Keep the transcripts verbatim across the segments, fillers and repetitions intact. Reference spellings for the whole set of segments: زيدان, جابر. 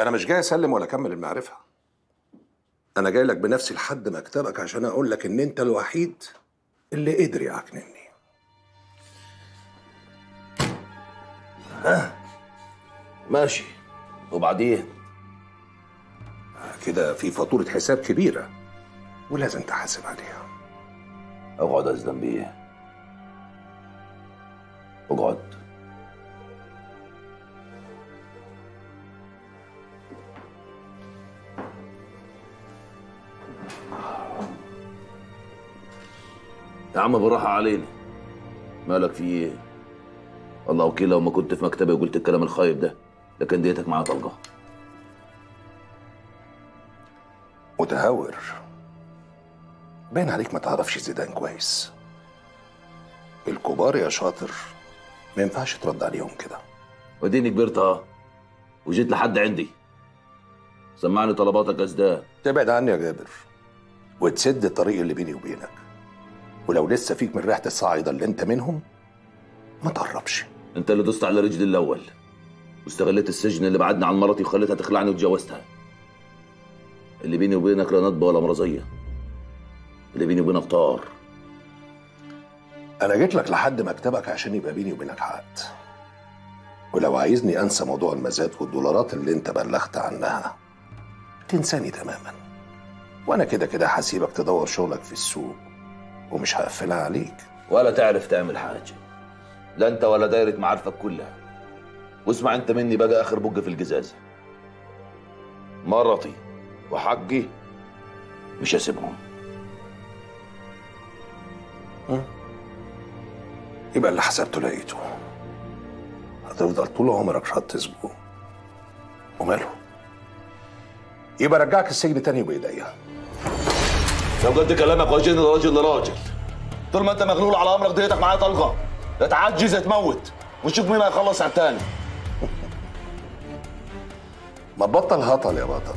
انا مش جاي اسلم ولا اكمل المعرفه. انا جاي لك بنفسي لحد مكتبك عشان اقول لك ان انت الوحيد اللي قدر يعكنني. ها ماشي، وبعدين كده في فاتوره حساب كبيره ولازم تحاسب عليها. اقعد يا زيدان بيه، اقعد. يا عم بالراحة علينا، مالك في ايه؟ الله وكيل لو ما كنت في مكتبي وقلت الكلام الخايب ده، لكن ديتك معايا طلقة. متهور، باين عليك ما تعرفش زيدان كويس. الكبار يا شاطر ما ينفعش ترد عليهم كده. وديني كبرت اهو وجيت لحد عندي. سمعني طلباتك يا زيدان. تبعد عني يا جابر وتسد الطريق اللي بيني وبينك، ولو لسه فيك من ريحه الصعايده اللي انت منهم ما تقربش. انت اللي دوست على رجلي الاول واستغليت السجن اللي بعدني عن مراتي وخليتها تخلعني وتجوزتها. اللي بيني وبينك لا ندبه ولا مرضيه، اللي بيني وبينك طار. انا جيت لك لحد مكتبك عشان يبقى بيني وبينك عقد، ولو عايزني انسى موضوع المزاد والدولارات اللي انت بلغت عنها تنساني تماما، وانا كده كده هسيبك تدور شغلك في السوق ومش هقفلها عليك. ولا تعرف تعمل حاجه، لا انت ولا دايره معارفك كلها. واسمع انت مني بقى اخر بج في الجزازه، مرتي وحجي مش هسيبهم. يبقى اللي حسبته لقيته، هتفضل طول عمرك شط اسبوع. وماله، يبقى رجعك السجن تاني بايديا. لو جد كلامك واجهني راجل لراجل. طول ما انت مغلول على امرك ديتك معايا طلقه، لا تعجز يا تموت، ونشوف مين هيخلص على التاني. ما تبطل هطل يا بطل،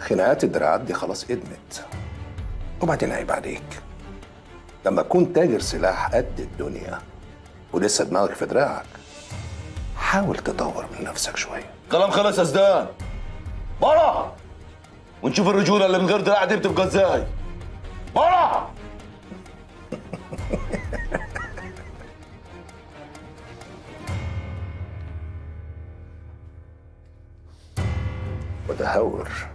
خناقات الدراعات دي خلاص ادمت. وبعدين عيب عليك لما تكون تاجر سلاح قد الدنيا ولسه دماغك في دراعك. حاول تطور من نفسك شويه. كلام خلص يا زيدان، برا ونشوف الرجوله اللي من غير دراع دي بتبقى ازاي. برا. متهور.